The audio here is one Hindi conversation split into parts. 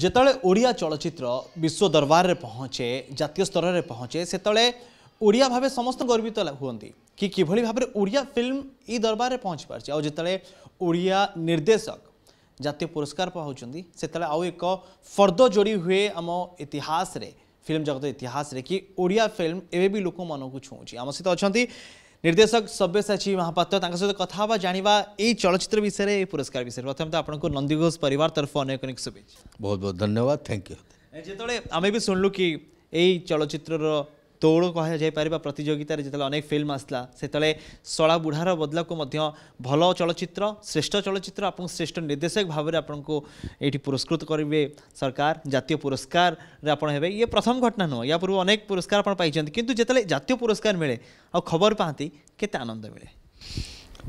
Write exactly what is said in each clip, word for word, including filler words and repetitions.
जेतळे ओडिया चलचित्र विश्व दरबार रे पहुँचे जातीय स्तर रे पहुँचे सेतळे ओडिया भावे समस्त गर्वित हुंती कि किभली भाबरे ओडिया फिल्म ई दरबार रे पहुँची पारछि आ जेतळे ओडिया निर्देशक जातीय पुरस्कार पाउछंदी सेतळे आउ एक फर्दो जोड़ी हुए आम इतिहास रे फिल्म जगत इतिहास रे कि ओडिया फिल्म एबे भी लोक मन को छुँची। आम सहित अच्छा निर्देशक सब्यसाची महापात्र तांका सहित कथा हवा जानिबा ए चलचित्र विषय रे ए पुरस्कार विषय। प्रथम तो आपनको नंदी घोष परिवार तरफ अनेक अनेक शुभेच्छा। बहुत बहुत धन्यवाद, थैंक यू। जेतळे आमे भी सुनलु कि एई चलचित्र रो दौड़ कह जा पार प्रतियोगिता जिते अनेक फिल्म आसला से सला बुढ़ार बदला को मध्य भल चलचित्र श्रेष्ठ चलचित्र आप श्रेष्ठ निर्देशक भाव में आपको ये पुरस्कृत करेंगे सरकार जातीय पुरस्कार आप ये प्रथम घटना नुह या पूर्व अनेक पुरस्कार आपत कितु जिते जातीय पुरस्कार मिले आ खबर पाती केते आनंद मिले?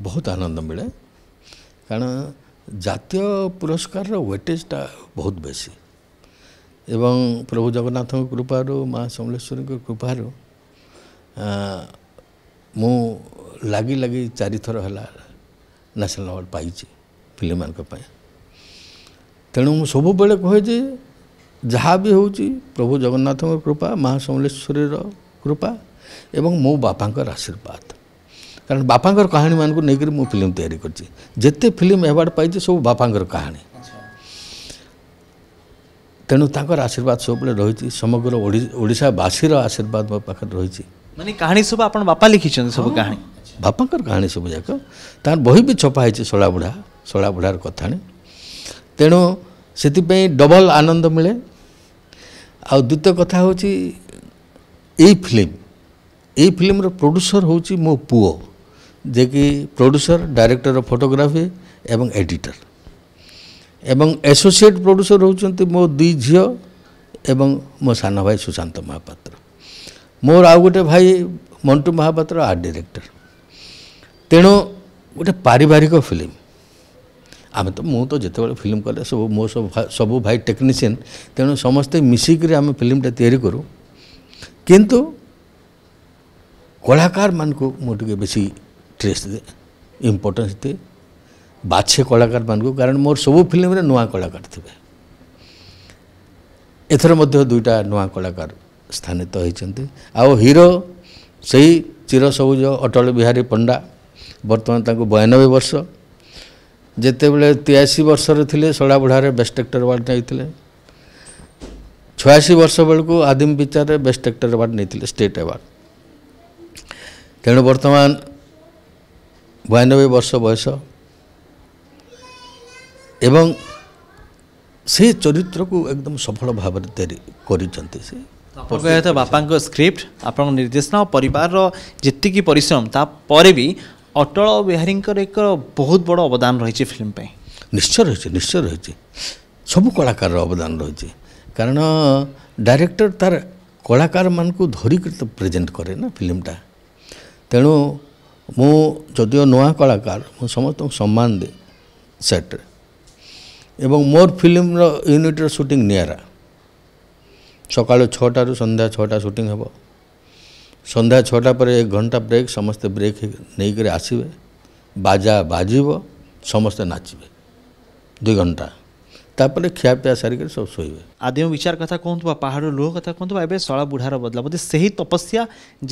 बहुत आनंद मिले कारण जातीय पुरस्कार वेटेजटा बहुत बेसी एवं प्रभु जगन्नाथ कृपार माँ समलेश्वरी कृपार मु लगी लगी चारि थर है नेशनल अवार्ड पाई फिल्म मान तेणु मु सब बेले कहे जे जहाँ भी हूँ प्रभु जगन्नाथ कृपा माँ समलेश्वरी कृपा एवं मो बापा आशीर्वाद कारण बापा कहानी मानक लेकर मु फिल्म तैयारी करते फिल्म अवार्ड पाई सब बापा कहानी तेणु तांकर आशीर्वाद सब रही समग्र ओडिशावासी आशीर्वाद मो पाखे रही माने कहानी सब आपन बापा लिखी सब कहानी बापा कहानी सब जाक तार बही भी छपाई सला बुढ़ा सला बुढ़ार कथाणी तेणु से डबल आनंद मिले। आ द्वितीय कथा हूँ यही फिल्म यही फिल्म प्रोड्यूसर हूँ मो पुओ जे कि प्रोड्यूसर डायरेक्टर फोटोग्राफी एवं एडिटर एवं एसोसिएट प्रोड्यूसर होचंती मो दी झियो एवं मो सान भाई सुशांत महापात्र मोर आउ गोटे भाई मंटू महापात्र आर्ट डायरेक्टर। तेणु गोटे पारिवारिक फिल्म आम तो मु तो जिते बड़े फिल्म कले सब मो सब सब भाई टेक्नीशियन तेणु समस्ते मिसिक आम फिल्मटा तैयारी करूँ किंतु कलाकार मानकू मुझे बेसी ट्रेस दे इम्पोर्टेंस दे बाछे कलाकार मानू कारण मोर सबू फिल्म रे नुआ कलाकार थे एथर मध्य दुईटा नुआ कलाकार स्थानित होती आउ हीरो से ही चिरसबुज अटल बिहारी पंडा बर्तमान तांको बयानबे वर्ष जेते बेले तियासी वर्ष रे सला बुढ़ारे बेस्ट एक्टर अवार्ड नहीं छयासी वर्ष बेलू आदिम पिक्चर बेस्ट एक्टर अवार्ड नहीं स्टेट अवार्ड तेणु बर्तमान बयानबे वर्ष बयस एवं से चरित्र को एकदम सफल भाव से बापा स्क्रिप्ट आप निर्देशना परिवार जितकी परिश्रम तापर भी अटल बिहारी एक बहुत बड़ अवदान रही फिल्म पे निश्चय रही निश्चय रही सब कलाकार अवदान रही कारण डायरेक्टर तार कलाकार मानू धरिक तो प्रेजेंट करे ना फिल्मटा तेणु मु जदियो नवा कलाकार मु समस्त सम्मान दे सेट एवं मोर फिल्म यूनिट्र शूटिंग निरा सका छटारू संध्या छटा शूटिंग हे संध्या छटा पर एक घंटा ब्रेक समस्ते ब्रेक नहीं कर आसवे बाजा बाजिब समस्ते नाचबे दुई घंटा तापर खियापिया सारिक सब शोबे आदिम विचार कथा कहतु पहाड़ लुह कथा कहतु एवं सला बुढ़ार बदला बोलते से ही तपस्या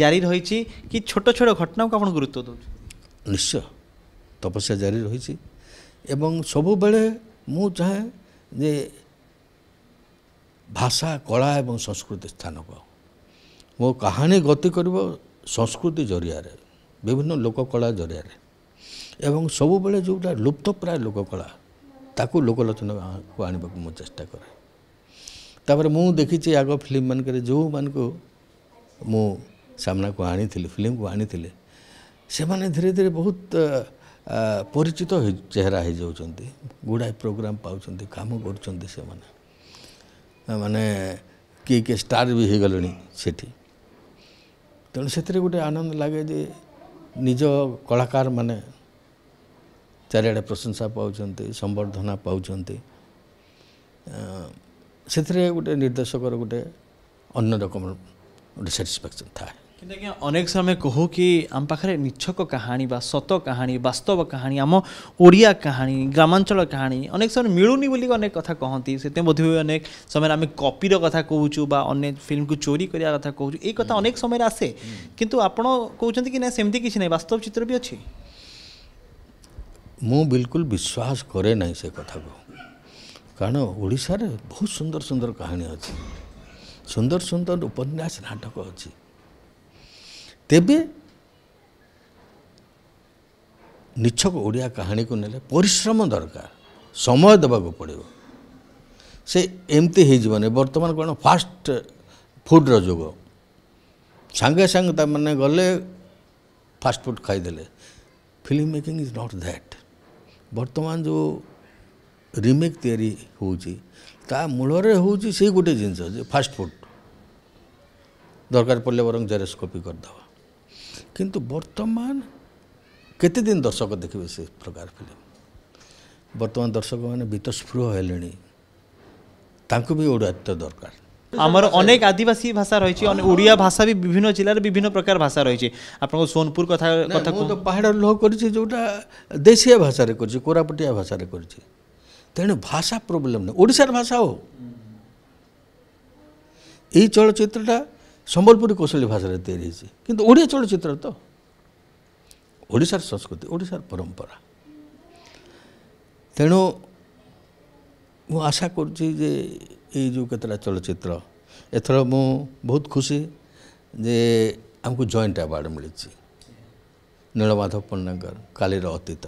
जारी रही कि छोट छोट घटना को आप गुरुत्व दौर निश्चय तपस्या जारी रही एवं सबु बेले मु चाहे जे भाषा कला एवं संस्कृति स्थान पाओ मो कहानी गति करिवो संस्कृति जरिया रे विभिन्न लोक कला जरिया रे एवं सबु बेले जोटा लुप्तप्राय लोक कला ताकू लोकलोचन को आनिबाकू मु चेष्टा करे तापर मु देखिछि आगो फिल्म मान करे जो मानको मु सामना को आनी थिले फिल्म को आनी थिले से माने धीरे धीरे बहुत परिचित तो चेहरा हो जाती गुड़ाए प्रोग्राम पाँच कम कर माने किए किए स्टार भी हो गले से तेणु से गोटे आनंद लगे जे निज कलाकार माने चारिड़े प्रशंसा पाँच संवर्धना पाँच से गोटे निर्देशक गोटे अन्न रकम गोटे साटिस्फैक्शन थाए कि अनेक समय कहू कि आम पाखे निछक कहानी बा सत कहानी वास्तव कहानी आम ओडिया कहानी ग्रामांचल कहानी अनेक समय मिलूनी बोली अनेक कथा कहती से बोधे अनेक समय आम कॉपीर कथा कहूँ अनेक फिल्म को चोरी करिया कथा कहूँ ये कथा अनेक समय आसे किंतु आपण कहते कि ना सेमती किसी ना वास्तव चित्र भी अच्छी मु बिल्कुल विश्वास करे ना से कथा को कारण ओडिशा रे बहुत सुंदर सुंदर कहानी अच्छी सुंदर सुंदर उपन्यास नाटक अच्छी तेबे निछक ओडिया कहानी को नेले परिश्रम दरकार समय देवा को पड़ो से एमती होने बर्तमान कौन फास्ट फुड्र जुग सांगे सांगे तमाने गले फास्ट फुड खाईदे film making is not that बर्तमान जो रिमेक तैयारी होगा मूलर हो गोटे जिनस फास्ट फुड दरकार पड़े बर जेरेस कॉपी करदे किंतु बर्तमान केते दिन दर्शक देखिए से प्रकार फिल्म बर्तमान दर्शक मैंने बीतस्पृह है तांको भी ओडिया दरकार आमर अनेक आदिवासी भाषा रही ओडिया भाषा भी विभिन्न जिले विभिन्न प्रकार भाषा रही आपको सोनपुर कथा कथा तो पहाड़ लोह करी जोटा देशिया भाषा कर कोरापुटिया भाषा कर तेणु भाषा प्रोब्लेम नहीं ओडिशार भाषा हो यही चलचित्रटा संबलपुरी कौशली भाषा तैयारी किंतु ओडिया चलचित्र तो ओडिशार संस्कृति ओडिशार परंपरा तेणु मु आशा करुँचे जे ये जो कतरा चलचित्र एथर मु बहुत खुशी जे हमको जॉइंट अवार्ड मिली नीलमाधव पंडा कालीर अतीत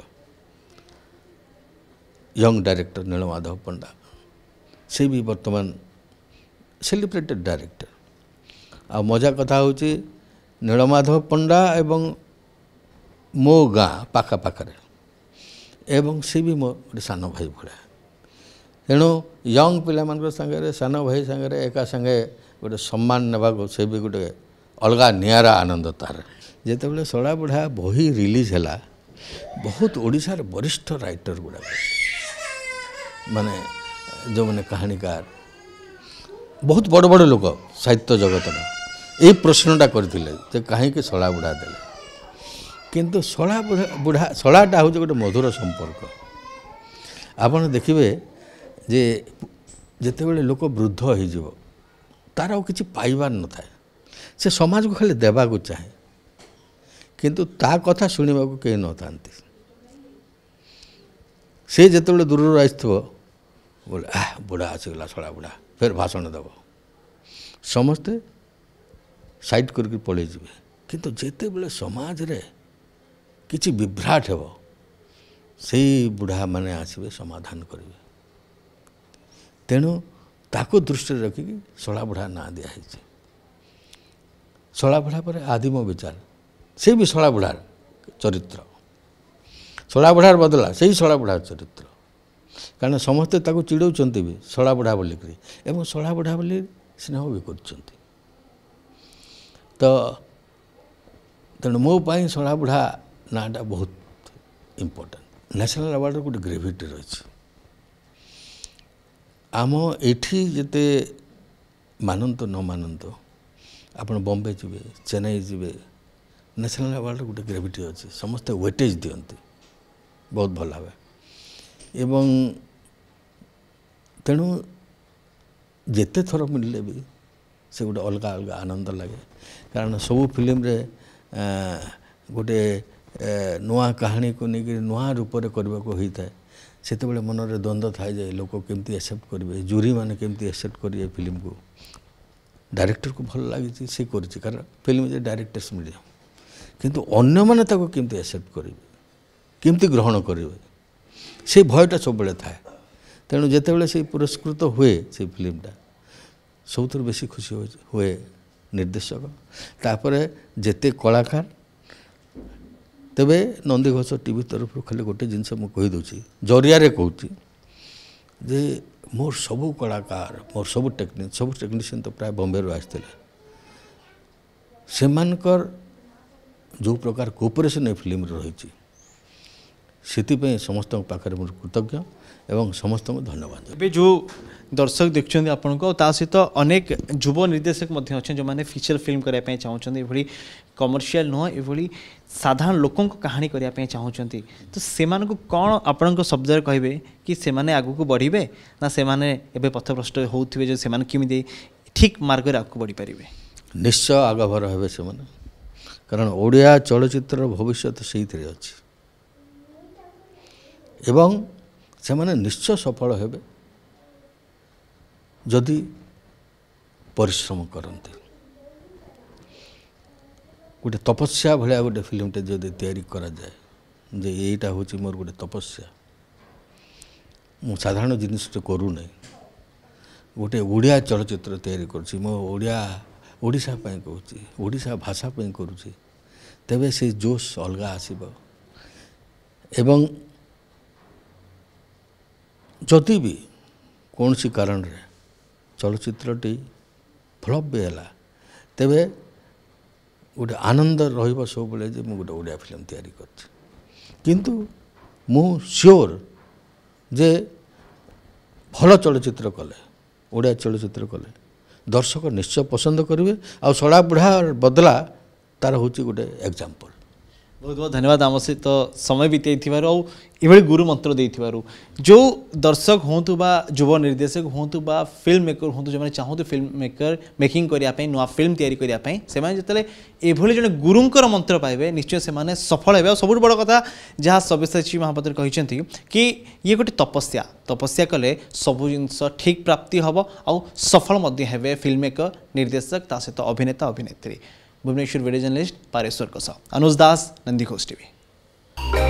यंग डायरेक्टर नीलमाधव पंडा से भी वर्तमान सेलिब्रेटेड डायरेक्टर आ मजा कथा हूँ नीलमाधव पंडा एवं मो गाँ पाखा पाखरे एवं सी भी मो सान भाई भाया तेणु यंग पिला सांगे सान भाई सांगे एका सांगे गोटे सम्मान नेबाको से भी गोटे अलग निरा आनंद तार जिते सला बुढ़ा बही रिलीज है बहुत ओडिशार वरिष्ठ राइटर गुड़ा माने जो मैंने कहानीकार बहुत बड़ बड़ लोक साहित्य जगत ये प्रश्नटा करते कहीं सला बुढ़ा दे किंतु सला बुढ़ा सलाटा हूँ गोटे मधुर संपर्क आपड़ देखिए जे जितेबाला लोक वृद्ध हो तार आ कि पाइबार न था से समाज को खाली देवा को चाहे किंतु ता कथा शुणा को कहीं न था से जिते दूर आई बोले आह बुढ़ा आसगला सला बुढ़ा फिर भाषण देव समस्ते साइड करके पलि किंतु जेते बले समाज रे किछि विभ्राट हेब से बुढ़ा माने आसबे समाधान करिवे तेणु ताको दृष्टि रखिक सला बुढ़ा ना दिया है सला बुढ़ा पर आदिम विचार से भी सला बुढ़ार चरित्र सला बुढ़ार बदला से ही सला बुढ़ार चरित्र कारण समस्ते ताको चिड़ौचंती भी सला बुढ़ा बोलिकी एवं सला बुढ़ा बोली स्नेह भी करचंती तो तेणु मो पाई सला बुढ़ा नाटा बहुत इम्पोर्टाट नेशनल अवार्डर गोटे ग्रेविटी रही आम एठी जिते मानत न मानत आप बम्बे जीवे चेन्नई जीवे नेशनल अवार्डर गोटे ग्रेविटी अच्छे समस्ते वेटेज दिखती बहुत भल भाव एवं तेणु जिते थर मिले भी से गोटे अलग अलग आनंद लगे कारण सब फिल्म रे गोटे नुआ कहानी को लेकिन नुआ रूप से करने को होता है से मनरे द्वंद्व थाए लोक केमती एक्सेप्ट करेंगे जूरी मैंने केमती एक्सेप्ट करेंगे फिल्म को डायरेक्टर को भल लगी से कर फिल्म इज डायरेक्टर्स मीडियम किंतु अन्य मैंने केमती एक्सेप्ट करेंगे केमती ग्रहण करेंगे से भयटा सब थाए तेणु जितेबाला से पुरस्कृत हुए से फिल्मटा सबुतर बेस खुशी हुए निर्देशक तापर जेते कलाकार तेबे नंदीघोष टीवी तरफ खाली गोटे जिनस मुझे जरिया कहूँ जे मोर सबू कलाकार मोर सब टेक्निक सब टेक्निशियन तो प्राय बम्बे आसते से जो प्रकार कोऑपरेशन ए फिल्म रही से समस्त पाखे मोर कृतज्ञ एवं समस्त धन्यवाद। ये जो दर्शक देखते आपंता सहित अनेक युव निर्देशक अच्छे जो मैंने फीचर फिल्म करने चाहते ये कमर्शियल नुह ये साधारण लोक कहानी करने चाहते तो से कौन आपण शब्द कहे कि से आगू बढ़े ना से पथभ्रष्ट होते से कमी ठीक मार्ग आगू बढ़ी पारे निश्चय आगभर हे से कारण ओडिया चलचित्र भविष्य से अच्छी एवं से निश्चय सफल हेबे जदि परिश्रम करते गोटे तपस्या भाया गोटे फिल्मटे जदि तैयारी करा जाए जे एटा हूँ मोर गोटे तपस्या मु साधारण जिनसटे करू नहीं गोटे ओडिया चलचित्र तैयारी करछि मो ओडिया ओडिशा पई कहूँ ओडिशा भाषा पई करूँ तेबे से जोश अलग आसीबो एवं जदि भी कौन सी कारण रे चलचित्रटी फ्लप भी है तेबे गोटे आनंद रहिबो सब बेले जे मु गोटे ओडिया फिल्म तैयारी करछि किंतु मु श्योर जे भल चलचित्र कले ओडिया चलचित्र कले दर्शक निश्चय पसंद करेंगे आ सला बुढ़ा बदला तार हूँ गोटे एग्जाम्पल। बहुत बहुत धन्यवाद आम सहित तो समय बीते थी गुरु मंत्र दे जो दर्शक हूँ युवा निर्देशक हूँ फिल्म मेकर हूँ जो चाहूँ फिल्म मेकर मेकिंग करने नुआ फिल्म तैयारी करने से जितने एभली जड़े गुरुंकर मंत्र पाइबे निश्चय से सफल है। सबुठ बड़ कथा जहाँ सब्यसाची महापात्र कहते कि ये गोटे तपस्या तपस्या कले सबू जिनस ठीक प्राप्ति हम आउ सफल हे फिल्म मेकर निर्देशक ता सहित अभिनेता अभिनेत्री। भुवनेश्वर वीडियो जर्नलिस्ट पारेश्वर कसा अनुज दास नंदी घोष टीवी।